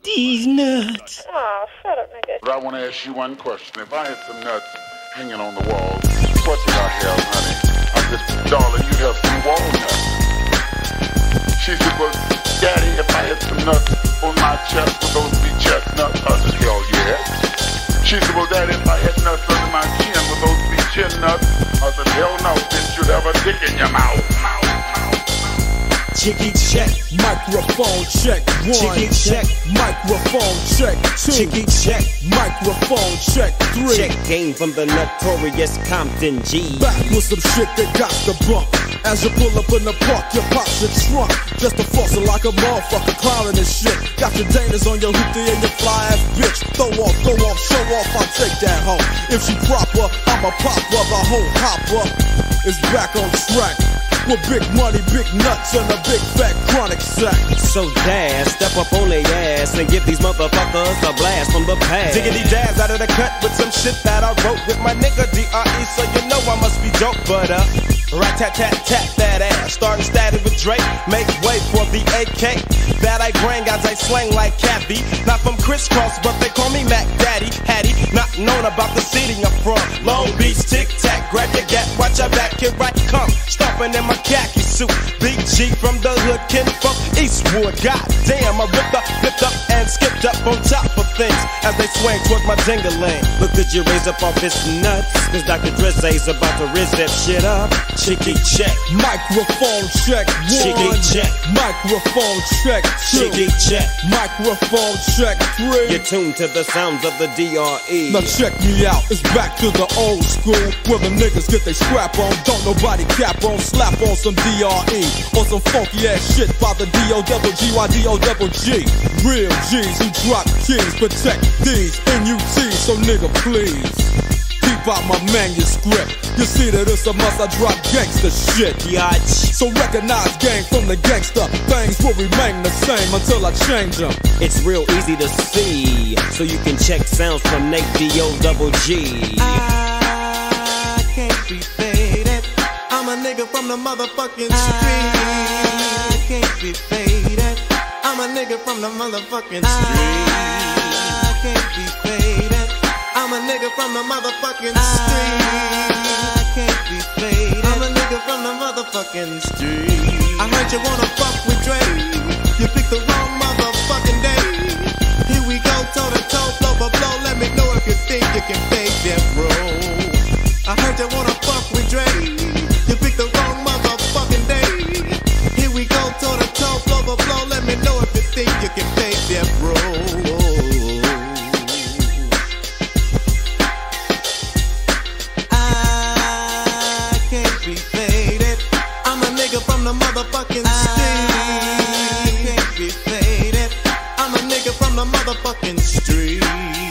Deez Nutz. Aw, shut up, nigga. But I want to ask you one question. If I had some nuts hanging on the wall, what would I have, honey? I just, darling, you'd have some walnuts. She said, well, Daddy, if I had some nuts on my chest, would those be chestnuts? I said, hell yeah. She said, well, Daddy, if I had nuts under my chin, would those be chin nuts? I said, hell no, bitch, you'd have a dick in your mouth. Jiggy check, microphone check, one. Jiggy check, microphone check, two. Jiggy check, microphone check, three. Check game from the notorious Compton G. Back with some shit that got the bump. As you pull up in the park, your pops are drunk. Just a fossil like a motherfucker clowning and shit. Got your daners on your hoopty and your fly ass bitch. Throw off, show off, I'll take that hoe. If she proper, I'ma pop up, the whole hopper is back on track. With big money, big nuts, and a big fat chronic sack. So dash, step up on they ass and give these motherfuckers a blast from the past. Diggity daz out of the cut with some shit that I wrote with my nigga D.R.E. So you know I must be dope, but rat-tat-tat-tat that ass. Starting static with Drake, make way for the AK. That I bring as I slang like Kathy. Not from crisscross, but they call me Mac Daddy. Hattie, not known about the city I'm from. Long Beach, tic-tac, grab your gat, watch your back, here I come. Stomping in my khaki suit, Big G from the hood, Ken from Eastwood. God damn, I ripped up, flipped up, and skipped up on top of things as they swing towards my ding-a-ling. But could you raise up all this nuts? Cause Dr. Dre's about to rizz that shit up. Chicky check, microphone check, one. Chicky check, microphone check, two. Chicky check, microphone check, three. You're tuned to the sounds of the DRE. Now check me out, it's back to the old school where the niggas get they scrap on. Don't nobody cap on, slap on some DRE or some funky ass shit by the D-O-double-G-Y-D-O-double-G. Real G's who drop keys, protect these N-U-T, so nigga please keep out my manuscript. You see that it's a must, I drop gangster shit. So recognize gang from the gangster. Things will remain the same until I change them. It's real easy to see, so you can check sounds from Nate Dogg. I can't be faded. I'm a nigga from the motherfucking street. I can't be faded. I'm a nigga from the motherfucking street. I can't be faded. I'm a nigga from the motherfucking street. I can't be played. I'm a nigga from the motherfucking street. I heard you wanna fuck with Dre. You picked the wrong motherfucking day. Here we go, toe to toe, blow by blow. Let me know if you think you can fake that, bro. I heard you wanna fuck with Dre. You picked the wrong motherfucking day. Here we go, toe to toe, blow by blow. Let me know if you think you can fake that, bro. Motherfucking street. I can't be faded. I'm a nigga from the motherfucking street.